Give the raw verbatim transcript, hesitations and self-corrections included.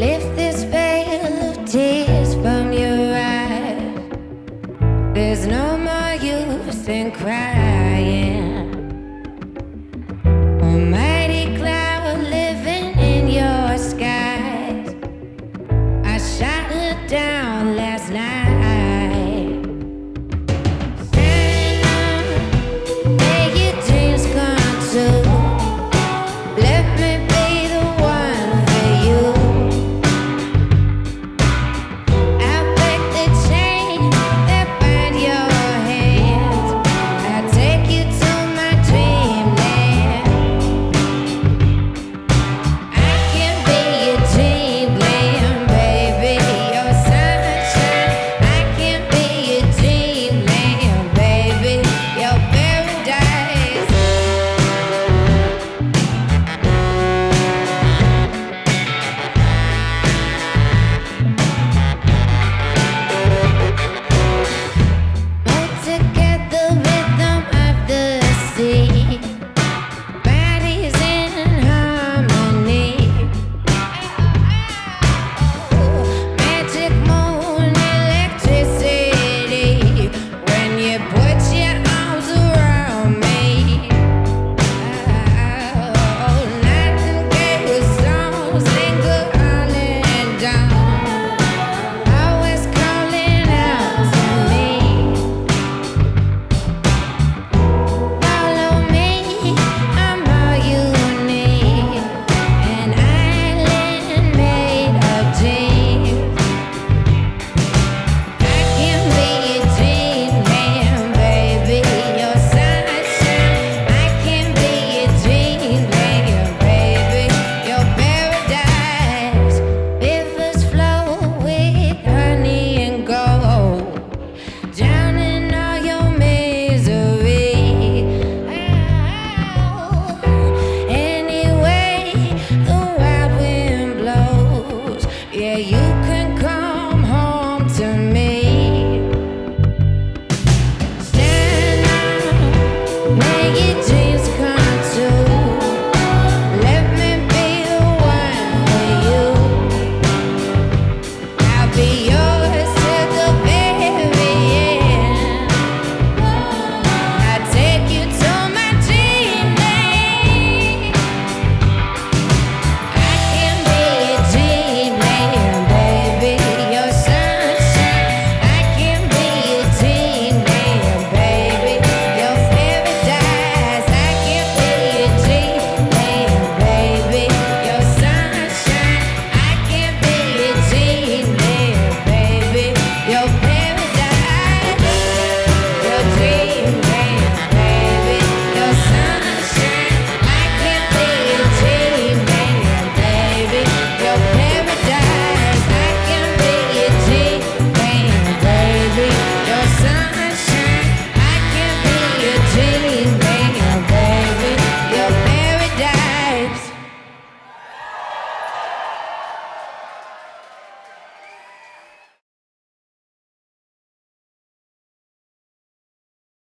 Lift this veil of tears from your eyes. There's no more use in crying. A mighty cloud living in your skies. I shot it down last night. Standing up, make your dreams come true.